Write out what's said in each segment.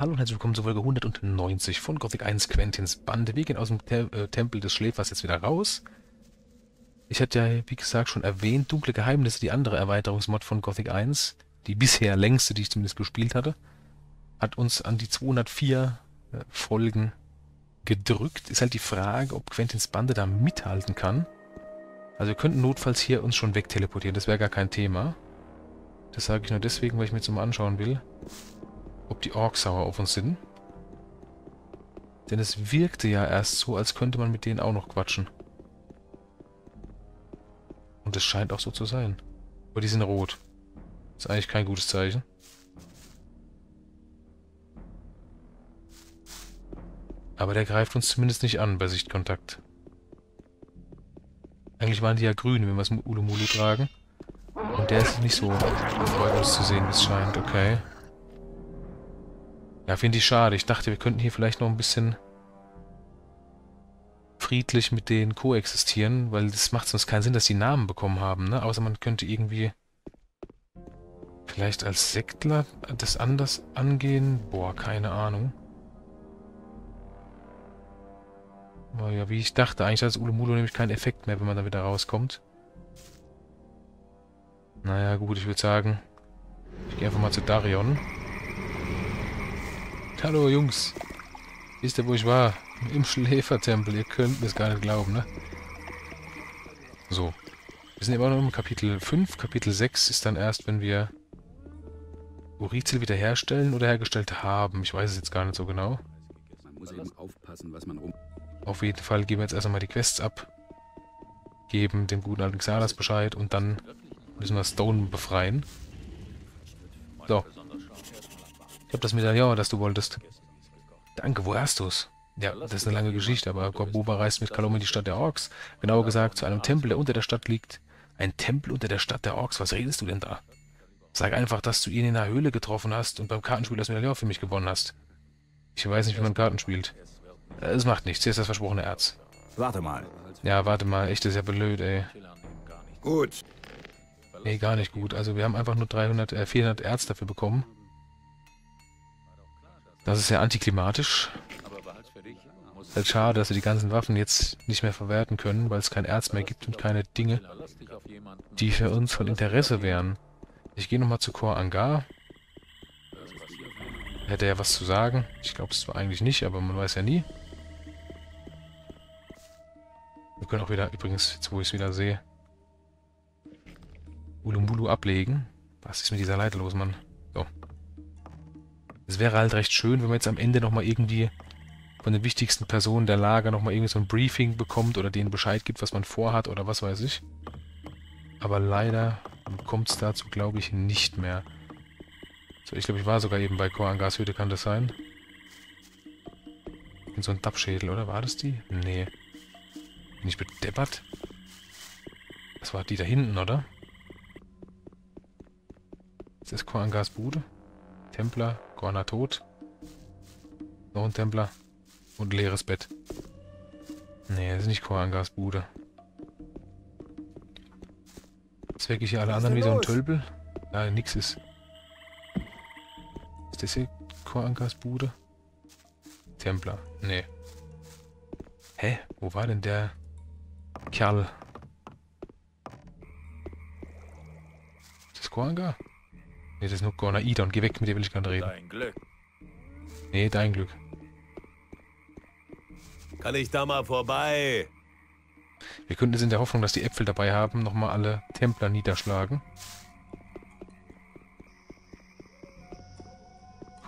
Hallo und herzlich willkommen zur Folge 190 von Gothic 1 Quentins Bande. Wir gehen aus dem Tempel des Schläfers jetzt wieder raus. Ich hatte ja, wie gesagt, schon erwähnt, dunkle Geheimnisse, die andere Erweiterungsmod von Gothic 1, die bisher längste, die ich zumindest gespielt hatte, hat uns an die 204 Folgen gedrückt. Ist halt die Frage, ob Quentins Bande da mithalten kann. Also wir könnten notfalls hier uns schon wegteleportieren, das wäre gar kein Thema. Das sage ich nur deswegen, weil ich mir jetzt mal anschauen will, ob die Orks sauer auf uns sind. Denn es wirkte ja erst so, als könnte man mit denen auch noch quatschen. Und es scheint auch so zu sein. Aber die sind rot. Ist eigentlich kein gutes Zeichen. Aber der greift uns zumindest nicht an bei Sichtkontakt. Eigentlich waren die ja grün, wenn wir es mit Ulu-Mulu tragen. Und der ist nicht so freundlich zu sehen, wie es scheint. Okay. Ja, finde ich schade. Ich dachte, wir könnten hier vielleicht noch ein bisschen friedlich mit denen koexistieren, weil das macht sonst keinen Sinn, dass die Namen bekommen haben, ne? Außer man könnte irgendwie vielleicht als Sektler das anders angehen. Boah, keine Ahnung. Aber ja, wie ich dachte, eigentlich hat das Ulu-Mulu nämlich keinen Effekt mehr, wenn man da wieder rauskommt. Naja, gut, ich würde sagen, ich gehe einfach mal zu Darion. Hallo Jungs, wisst ihr, wo ich war? Im Schläfertempel, ihr könnt mir es gar nicht glauben, ne? So, wir sind immer noch im Kapitel 5, Kapitel 6 ist dann erst, wenn wir Uriziel wiederherstellen oder hergestellt haben. Ich weiß es jetzt gar nicht so genau. Man muss eben aufpassen, was man Auf jeden Fall geben wir jetzt erst einmal die Quests ab, geben dem guten alten Xardas Bescheid und dann müssen wir Stone befreien. So. Ich habe das Medaillon, das du wolltest. Danke, wo hast du's? Ja, das ist eine lange Geschichte, aber Gorboba reist mit Kalom in die Stadt der Orks. Genauer gesagt, zu einem Tempel, der unter der Stadt liegt. Ein Tempel unter der Stadt der Orks? Was redest du denn da? Sag einfach, dass du ihn in einer Höhle getroffen hast und beim Kartenspiel das Medaillon für mich gewonnen hast. Ich weiß nicht, wie man Karten spielt. Es macht nichts, hier ist das versprochene Erz. Warte mal. Ja, warte mal, echt, das ist ja blöd, ey. Gut. Nee, gar nicht gut. Also wir haben einfach nur 400 Erz dafür bekommen. Das ist ja antiklimatisch. Es ist schade, dass wir die ganzen Waffen jetzt nicht mehr verwerten können, weil es kein Erz mehr gibt und keine Dinge, die für uns von Interesse wären. Ich gehe nochmal zu Kor Angar. Hätte er ja was zu sagen. Ich glaube es zwar eigentlich nicht, aber man weiß ja nie. Wir können auch wieder, übrigens, jetzt wo ich es wieder sehe, Ulu-Mulu ablegen. Was ist mit dieser Leiter los, Mann? So. Es wäre halt recht schön, wenn man jetzt am Ende nochmal irgendwie von den wichtigsten Personen der Lager nochmal irgendwie so ein Briefing bekommt oder denen Bescheid gibt, was man vorhat oder was weiß ich. Aber leider kommt es dazu, glaube ich, nicht mehr. So, ich glaube, ich war sogar eben bei Kor Angars Hütte, kann das sein? In so ein Dabschädel, oder? War das die? Nee. Bin ich bedeppert? Das war die da hinten, oder? Ist das Kor Angars Bude? Templer, Gorna tot. Noch ein Templer. Und leeres Bett. Nee, das ist nicht Kor Angars Bude. Zwecke ich hier alle anderen wie so ein Tölpel? Nein, nix ist. Ist das hier Kor Angars Bude? Templer. Nee. Hä? Wo war denn der Kerl? Ist das Kor Angar? Nee, das ist nur Gorna Idon. Geh weg, mit dir will ich gar nicht reden. Dein Glück. Nee, dein Glück. Kann ich da mal vorbei? Wir könnten es in der Hoffnung, dass die Äpfel dabei haben, nochmal alle Templer niederschlagen.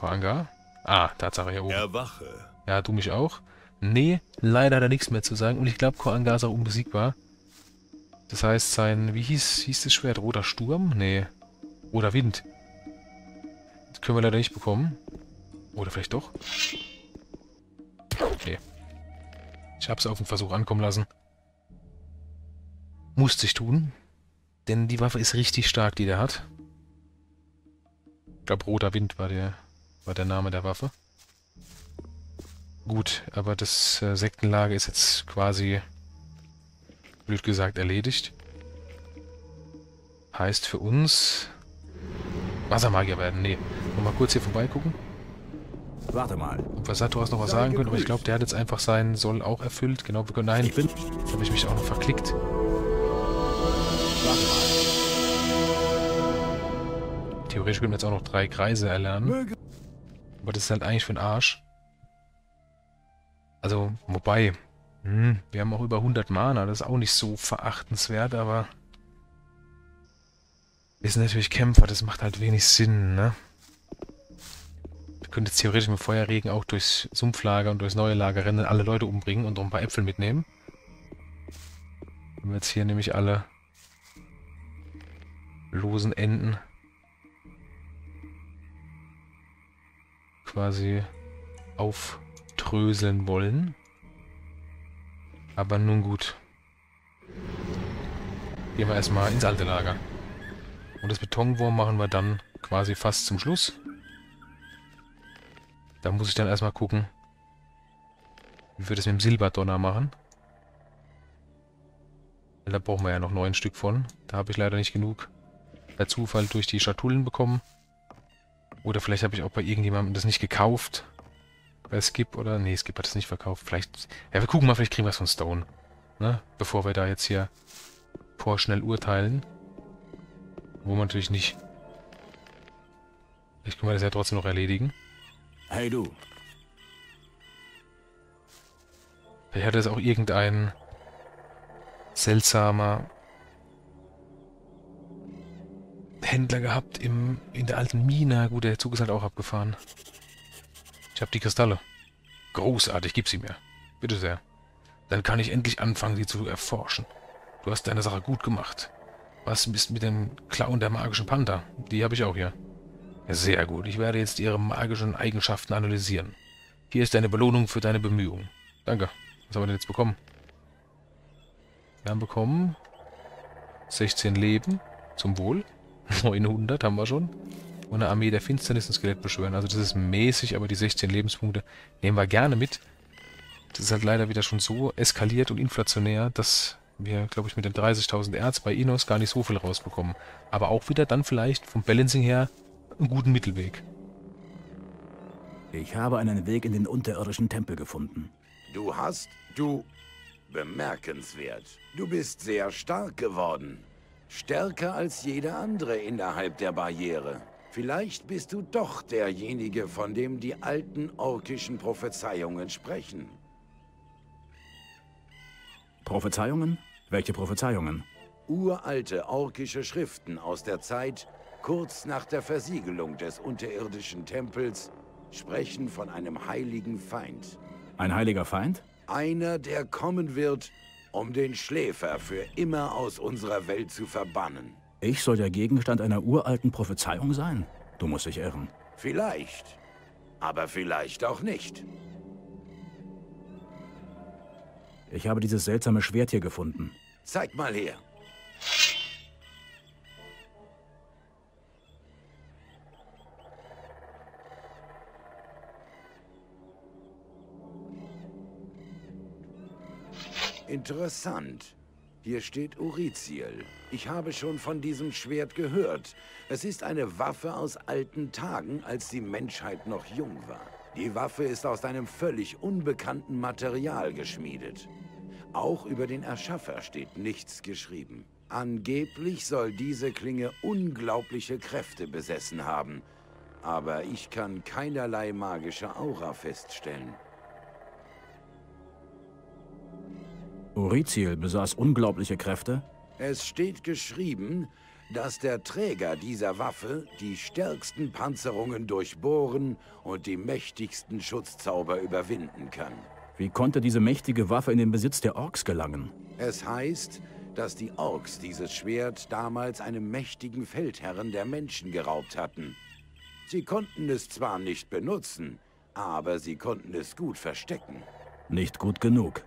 Kor Angar? Ah, Tatsache hier oben. Erwache. Ja, du mich auch? Nee, leider hat er nichts mehr zu sagen. Und ich glaube, Kor Angar ist auch unbesiegbar. Das heißt, sein... Wie hieß das Schwert? Roter Sturm? Nee. Roter Wind. Können wir leider nicht bekommen. Oder vielleicht doch. Okay. Ich hab's auf den Versuch ankommen lassen. Musste ich tun. Denn die Waffe ist richtig stark, die der hat. Ich glaube, Roter Wind war der Name der Waffe. Gut, aber das Sektenlager ist jetzt quasi, blöd gesagt, erledigt. Heißt für uns... Wassermagier werden, nee. Mal kurz hier vorbeigucken. Warte mal. Versato hast noch was sagen können, aber ich glaube, der hat jetzt einfach seinen Soll auch erfüllt. Genau, wir können... Nein, da habe ich mich auch noch verklickt. Warte mal. Theoretisch können wir jetzt auch noch 3 Kreise erlernen. Aber das ist halt eigentlich für den Arsch. Also, wobei... wir haben auch über 100 Mana, das ist auch nicht so verachtenswert, aber... Wir sind natürlich Kämpfer, das macht halt wenig Sinn, ne? Wir können jetzt theoretisch mit Feuerregen auch durchs Sumpflager und durchs neue Lager rennen, alle Leute umbringen und noch ein paar Äpfel mitnehmen. Wenn wir jetzt hier nämlich alle losen Enden quasi auftröseln wollen. Aber nun gut. Gehen wir erstmal ins alte Lager. Und das Betonwurm machen wir dann quasi fast zum Schluss. Da muss ich dann erstmal gucken, wie wir das mit dem Silberdonner machen. Da brauchen wir ja noch 9 Stück von. Da habe ich leider nicht genug per Zufall durch die Schatullen bekommen. Oder vielleicht habe ich auch bei irgendjemandem das nicht gekauft. Bei Skip oder... Nee, Skip hat es nicht verkauft. Vielleicht... Ja, wir gucken mal, vielleicht kriegen wir es von Stone. Ne? Bevor wir da jetzt hier vorschnell urteilen. Wo man natürlich nicht. Vielleicht können wir das ja trotzdem noch erledigen. Hey du. Vielleicht hat das auch irgendein seltsamer Händler gehabt in der alten Mine. Gut, der Zug ist halt auch abgefahren. Ich habe die Kristalle. Großartig, gib sie mir. Bitte sehr. Dann kann ich endlich anfangen, sie zu erforschen. Du hast deine Sache gut gemacht. Was ist mit dem Klauen der magischen Panther? Die habe ich auch hier. Sehr gut. Ich werde jetzt ihre magischen Eigenschaften analysieren. Hier ist deine Belohnung für deine Bemühungen. Danke. Was haben wir denn jetzt bekommen? Wir haben bekommen 16 Leben. Zum Wohl. 900 haben wir schon. Und eine Armee der Finsternis und Skelett beschwören. Also das ist mäßig, aber die 16 Lebenspunkte nehmen wir gerne mit. Das ist halt leider wieder schon so eskaliert und inflationär, dass... wir, glaube ich, mit den 30.000 Erz bei Inos gar nicht so viel rausbekommen. Aber auch wieder dann vielleicht vom Balancing her einen guten Mittelweg. Ich habe einen Weg in den unterirdischen Tempel gefunden. Bemerkenswert. Du bist sehr stark geworden. Stärker als jeder andere innerhalb der Barriere. Vielleicht bist du doch derjenige, von dem die alten orkischen Prophezeiungen sprechen. Prophezeiungen? Welche Prophezeiungen? Uralte orkische Schriften aus der Zeit, kurz nach der Versiegelung des unterirdischen Tempels, sprechen von einem heiligen Feind. Ein heiliger Feind? Einer, der kommen wird, um den Schläfer für immer aus unserer Welt zu verbannen. Ich soll der Gegenstand einer uralten Prophezeiung sein? Du musst dich irren. Vielleicht, aber vielleicht auch nicht. Ich habe dieses seltsame Schwert hier gefunden. Zeig mal her. Interessant. Hier steht Uriziel. Ich habe schon von diesem Schwert gehört. Es ist eine Waffe aus alten Tagen, als die Menschheit noch jung war. Die Waffe ist aus einem völlig unbekannten Material geschmiedet. Auch über den Erschaffer steht nichts geschrieben. Angeblich soll diese Klinge unglaubliche Kräfte besessen haben. Aber ich kann keinerlei magische Aura feststellen. Uriziel besaß unglaubliche Kräfte? Es steht geschrieben, dass der Träger dieser Waffe die stärksten Panzerungen durchbohren und die mächtigsten Schutzzauber überwinden kann. Wie konnte diese mächtige Waffe in den Besitz der Orks gelangen? Es heißt, dass die Orks dieses Schwert damals einem mächtigen Feldherren der Menschen geraubt hatten. Sie konnten es zwar nicht benutzen, aber sie konnten es gut verstecken. Nicht gut genug.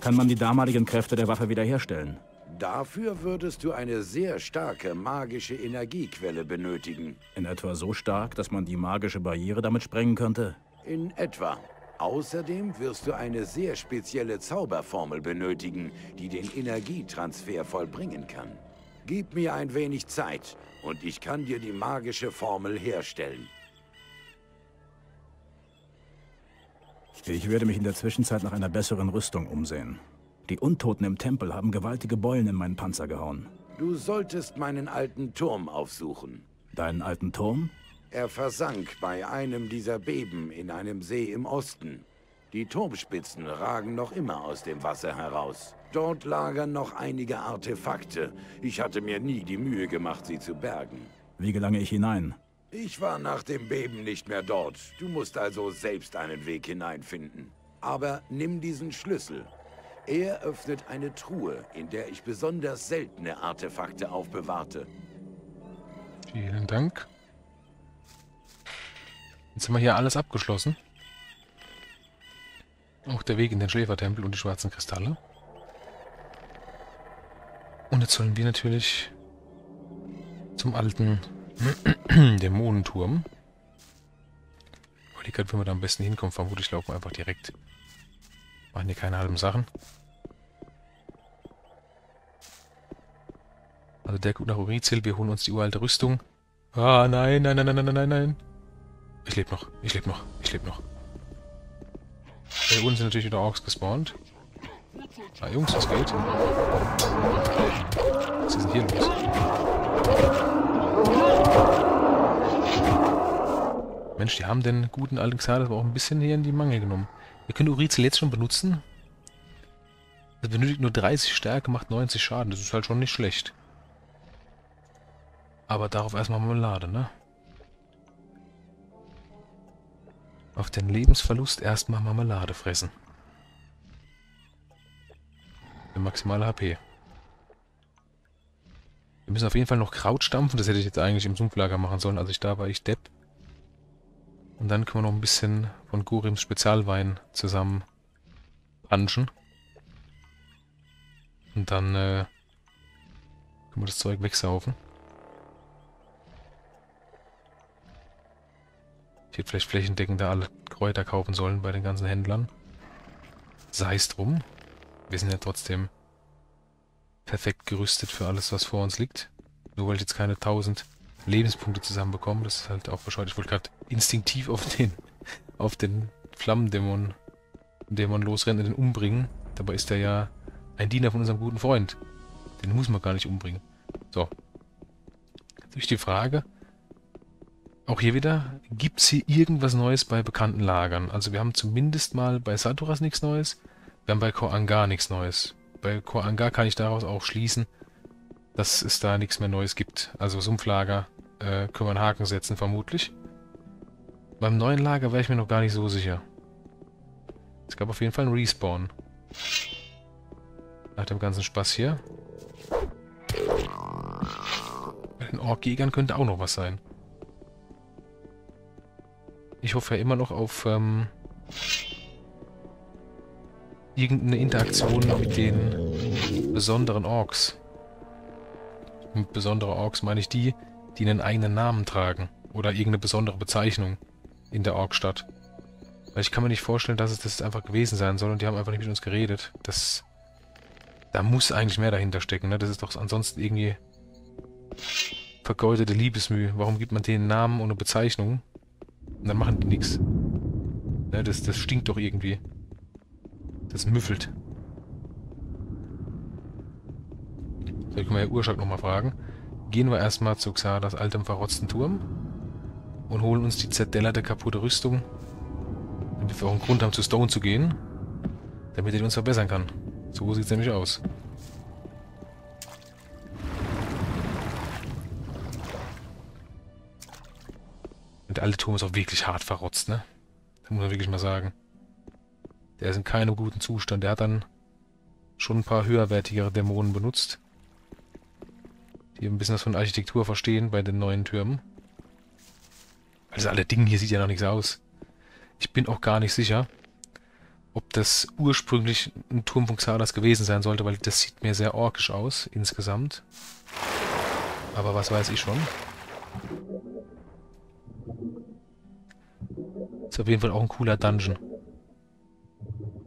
Kann man die damaligen Kräfte der Waffe wiederherstellen? Dafür würdest du eine sehr starke magische Energiequelle benötigen. In etwa so stark, dass man die magische Barriere damit sprengen könnte? In etwa. Außerdem wirst du eine sehr spezielle Zauberformel benötigen, die den Energietransfer vollbringen kann. Gib mir ein wenig Zeit und ich kann dir die magische Formel herstellen. Ich werde mich in der Zwischenzeit nach einer besseren Rüstung umsehen. Die Untoten im Tempel haben gewaltige Beulen in meinen Panzer gehauen. Du solltest meinen alten Turm aufsuchen. Deinen alten Turm? Er versank bei einem dieser Beben in einem See im Osten. Die Turmspitzen ragen noch immer aus dem Wasser heraus. Dort lagern noch einige Artefakte. Ich hatte mir nie die Mühe gemacht, sie zu bergen. Wie gelange ich hinein? Ich war nach dem Beben nicht mehr dort. Du musst also selbst einen Weg hineinfinden. Aber nimm diesen Schlüssel. Er öffnet eine Truhe, in der ich besonders seltene Artefakte aufbewahrte. Vielen Dank. Jetzt haben wir hier alles abgeschlossen. Auch der Weg in den Schläfertempel und die schwarzen Kristalle. Und jetzt sollen wir natürlich zum alten Dämonenturm. Ich überlege gerade, wenn wir da am besten hinkommen. Vermutlich laufen wir einfach direkt. Machen hier keine halben Sachen. Also der guckt nach Uriziel, wir holen uns die uralte Rüstung. Ah, nein, nein, nein, nein, nein, nein, nein. Ich lebe noch, ich lebe noch, ich lebe noch. Bei uns sind natürlich wieder Orks gespawnt. Ah, Jungs, was geht? Was ist denn hier los? Mensch, die haben den guten alten Xardas aber auch ein bisschen hier in die Mangel genommen. Wir können Uriziel jetzt schon benutzen. Das benötigt nur 30 Stärke, macht 90 Schaden. Das ist halt schon nicht schlecht. Aber darauf erstmal Marmelade, ne? Auf den Lebensverlust erstmal Marmelade fressen. Für maximale HP. Wir müssen auf jeden Fall noch Kraut stampfen. Das hätte ich jetzt eigentlich im Sumpflager machen sollen. Als ich da war, ich Depp. Und dann können wir noch ein bisschen von Gorims Spezialwein zusammen punchen. Und dann können wir das Zeug wegsaufen. Ich hätte vielleicht flächendeckend da alle Kräuter kaufen sollen bei den ganzen Händlern. Sei es drum. Wir sind ja trotzdem perfekt gerüstet für alles, was vor uns liegt. Nur weil ich jetzt keine 1000 Lebenspunkte zusammenbekommen, das ist halt auch bescheuert. Ich wollte gerade instinktiv auf den Flammendämon losrennen und den umbringen. Dabei ist er ja ein Diener von unserem guten Freund. Den muss man gar nicht umbringen. So. Durch die Frage, auch hier wieder, gibt es hier irgendwas Neues bei bekannten Lagern? Also wir haben zumindest mal bei Saturas nichts Neues, wir haben bei Korangar nichts Neues. Bei Korangar kann ich daraus auch schließen, dass es da nichts mehr Neues gibt. Also Sumpflager können wir einen Haken setzen, vermutlich. Beim neuen Lager wäre ich mir noch gar nicht so sicher. Es gab auf jeden Fall einen Respawn. Nach dem ganzen Spaß hier. Bei den Orkjägern könnte auch noch was sein. Ich hoffe ja immer noch auf irgendeine Interaktion mit den besonderen Orks. Mit besonderen Orks meine ich die, die einen eigenen Namen tragen. Oder irgendeine besondere Bezeichnung in der Orkstadt. Weil ich kann mir nicht vorstellen, dass es das einfach gewesen sein soll und die haben einfach nicht mit uns geredet. Das, da muss eigentlich mehr dahinter stecken, ne? Das ist doch ansonsten irgendwie vergeudete Liebesmühe. Warum gibt man denen Namen ohne Bezeichnung? Und dann machen die nichts. Ne, das stinkt doch irgendwie. Das müffelt. Da können wir ja Urschlag nochmal fragen. Gehen wir erstmal zu Xardas altem verrotzten Turm und holen uns die zerdellerte, kaputte Rüstung, damit wir auch einen Grund haben, zu Stone zu gehen, damit er uns verbessern kann. So sieht es nämlich aus. Und der alte Turm ist auch wirklich hart verrotzt, ne? Das muss man wirklich mal sagen. Der ist in keinem guten Zustand. Der hat dann schon ein paar höherwertigere Dämonen benutzt. Die ein bisschen was von Architektur verstehen bei den neuen Türmen. Also alle Dinge hier sieht ja noch nichts aus. Ich bin auch gar nicht sicher, ob das ursprünglich ein Turm von Xardas gewesen sein sollte, weil das sieht mir sehr orkisch aus, insgesamt. Aber was weiß ich schon. Ist auf jeden Fall auch ein cooler Dungeon.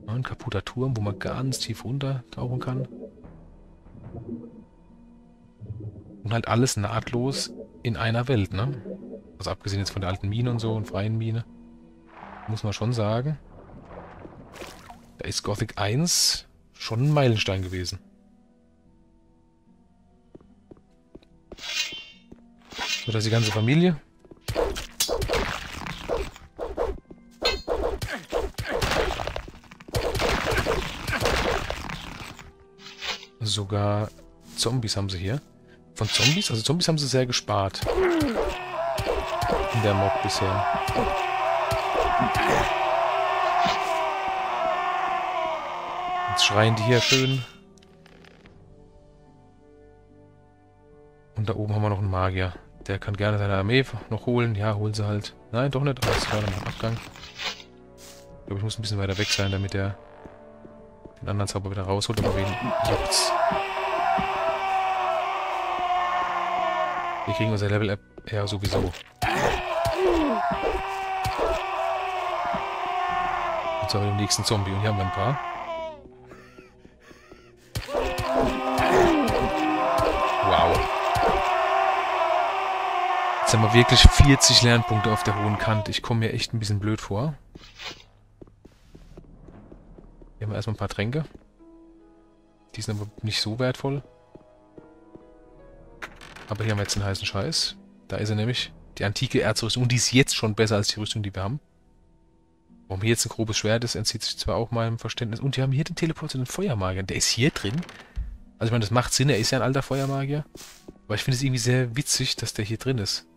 Ein kaputter Turm, wo man ganz tief runter tauchen kann. Und halt alles nahtlos in einer Welt, ne? Also abgesehen jetzt von der alten Mine und so und freien Mine. Muss man schon sagen. Da ist Gothic 1 schon ein Meilenstein gewesen. So, da ist die ganze Familie. Sogar Zombies haben sie hier. Von Zombies? Also Zombies haben sie sehr gespart. In der Mob bisher. Jetzt schreien die hier schön. Und da oben haben wir noch einen Magier. Der kann gerne seine Armee noch holen. Ja, holen sie halt. Nein, doch nicht. Alles klar, dann im Abgang. Ich glaube, ich muss ein bisschen weiter weg sein, damit der den anderen Zauber wieder rausholt. Aber wen juckt's? Wir kriegen unser Level-App ja sowieso. Und zwar mit dem nächsten Zombie. Und hier haben wir ein paar. Wow. Jetzt haben wir wirklich 40 Lernpunkte auf der hohen Kante. Ich komme mir echt ein bisschen blöd vor. Hier haben wir erstmal ein paar Tränke. Die sind aber nicht so wertvoll. Aber hier haben wir jetzt den heißen Scheiß. Da ist er nämlich. Die antike Erzrüstung. Und die ist jetzt schon besser als die Rüstung, die wir haben. Warum hier jetzt ein grobes Schwert ist, entzieht sich zwar auch meinem Verständnis. Und wir haben hier den Teleport zu den Feuermagiern. Der ist hier drin. Also ich meine, das macht Sinn. Er ist ja ein alter Feuermagier. Aber ich finde es irgendwie sehr witzig, dass der hier drin ist.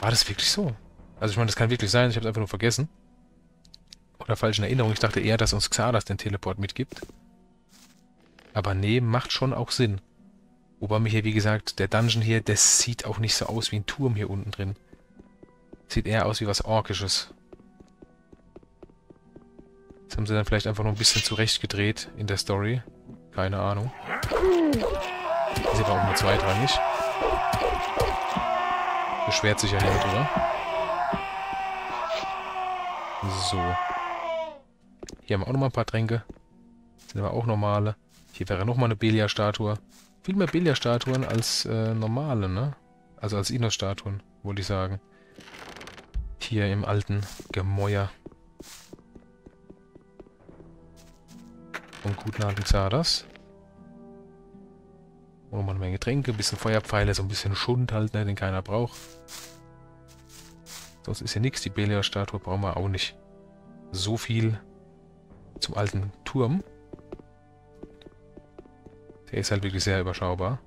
War das wirklich so? Also ich meine, das kann wirklich sein. Ich habe es einfach nur vergessen. Oder falsch in Erinnerung. Ich dachte eher, dass uns Xardas den Teleport mitgibt. Aber nee, macht schon auch Sinn. Wobei mir hier, wie gesagt, der Dungeon hier, das sieht auch nicht so aus wie ein Turm hier unten drin. Sieht eher aus wie was Orkisches. Das haben sie dann vielleicht einfach noch ein bisschen zurechtgedreht in der Story. Keine Ahnung. Das ist aber auch nur zweitrangig. Beschwert sich ja nicht, oder? So. Hier haben wir auch nochmal ein paar Tränke. Das sind aber auch normale. Hier wäre nochmal eine Belia-Statue. Viel mehr Belia-Statuen als normale, ne? Also als Inos-Statuen, wollte ich sagen. Hier im alten Gemäuer. Und guten alten Xardas. Und nochmal eine Menge Getränke, ein bisschen Feuerpfeile, so ein bisschen Schund halt, ne, den keiner braucht. Sonst ist hier nichts. Die Belia-Statue brauchen wir auch nicht. So viel zum alten Turm. Der ist halt wirklich sehr überschaubar.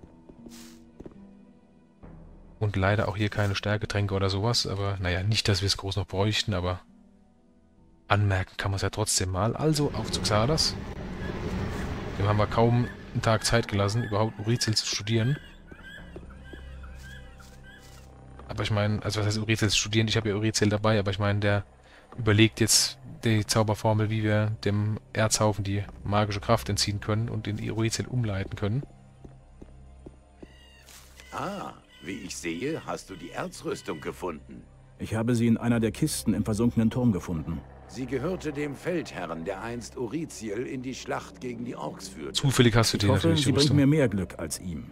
Und leider auch hier keine Stärketränke oder sowas. Aber naja, nicht, dass wir es groß noch bräuchten, aber anmerken kann man es ja trotzdem mal. Also auf zu Xardas. Dem haben wir kaum einen Tag Zeit gelassen, überhaupt Uriziel zu studieren. Aber ich meine, also was heißt Uriziel zu studieren? Ich habe ja Uriziel dabei, aber ich meine, der überlegt jetzt die Zauberformel, wie wir dem Erzhaufen die magische Kraft entziehen können und in Uriziel umleiten können. Ah, wie ich sehe, hast du die Erzrüstung gefunden. Ich habe sie in einer der Kisten im versunkenen Turm gefunden. Sie gehörte dem Feldherrn, der einst Uriziel in die Schlacht gegen die Orks führte. Zufällig hast du die natürlich. Sie bringt mir mehr Glück als ihm.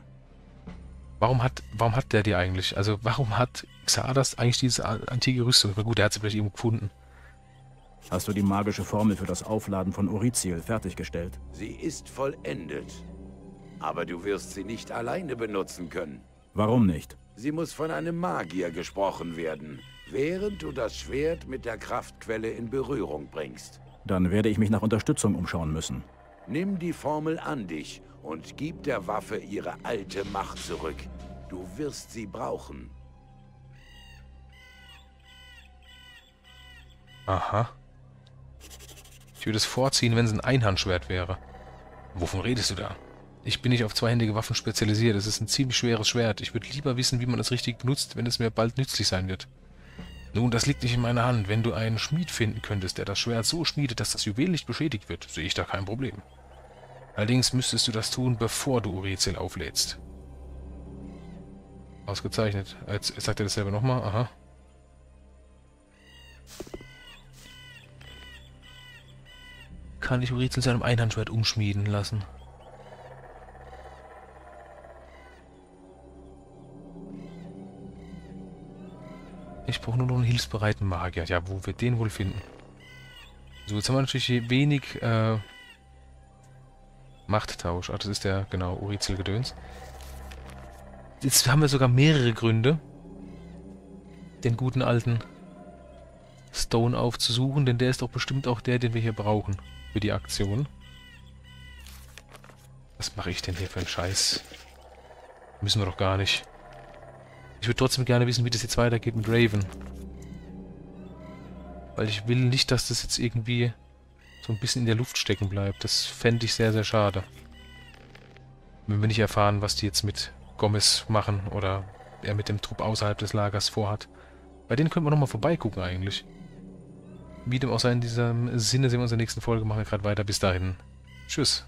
Warum hat der die eigentlich? Also warum hat Xardas eigentlich diese antike Rüstung? Gut, der hat sie vielleicht eben gefunden. Hast du die magische Formel für das Aufladen von Uriziel fertiggestellt? Sie ist vollendet. Aber du wirst sie nicht alleine benutzen können. Warum nicht? Sie muss von einem Magier gesprochen werden, während du das Schwert mit der Kraftquelle in Berührung bringst. Dann werde ich mich nach Unterstützung umschauen müssen. Nimm die Formel an dich und gib der Waffe ihre alte Macht zurück. Du wirst sie brauchen. Aha. Ich würde es vorziehen, wenn es ein Einhandschwert wäre. Wovon redest du da? Ich bin nicht auf zweihändige Waffen spezialisiert. Es ist ein ziemlich schweres Schwert. Ich würde lieber wissen, wie man es richtig benutzt, wenn es mir bald nützlich sein wird. Nun, das liegt nicht in meiner Hand. Wenn du einen Schmied finden könntest, der das Schwert so schmiedet, dass das Juwel nicht beschädigt wird, sehe ich da kein Problem. Allerdings müsstest du das tun, bevor du Uriziel auflädst. Ausgezeichnet. Jetzt sagt er das selber nochmal. Aha. Kann ich Uriziel zu einem Einhandschwert umschmieden lassen. brauchen nur noch einen hilfsbereiten Magier. Ja, wo wir den wohl finden? So, jetzt haben wir natürlich wenig Machttausch. Ach, das ist der, genau, Uriziel-Gedöns. Jetzt haben wir sogar mehrere Gründe, den guten alten Stone aufzusuchen, denn der ist doch bestimmt auch der, den wir hier brauchen für die Aktion. Was mache ich denn hier für einen Scheiß? Müssen wir doch gar nicht. Ich würde trotzdem gerne wissen, wie das jetzt weitergeht mit Raven. Weil ich will nicht, dass das jetzt irgendwie so ein bisschen in der Luft stecken bleibt. Das fände ich sehr, sehr schade. Wenn wir nicht erfahren, was die jetzt mit Gomez machen oder er mit dem Trupp außerhalb des Lagers vorhat. Bei denen könnten wir nochmal vorbeigucken eigentlich. Wie dem auch sei, in diesem Sinne sehen wir uns in der nächsten Folge. Machen wir gerade weiter. Bis dahin. Tschüss.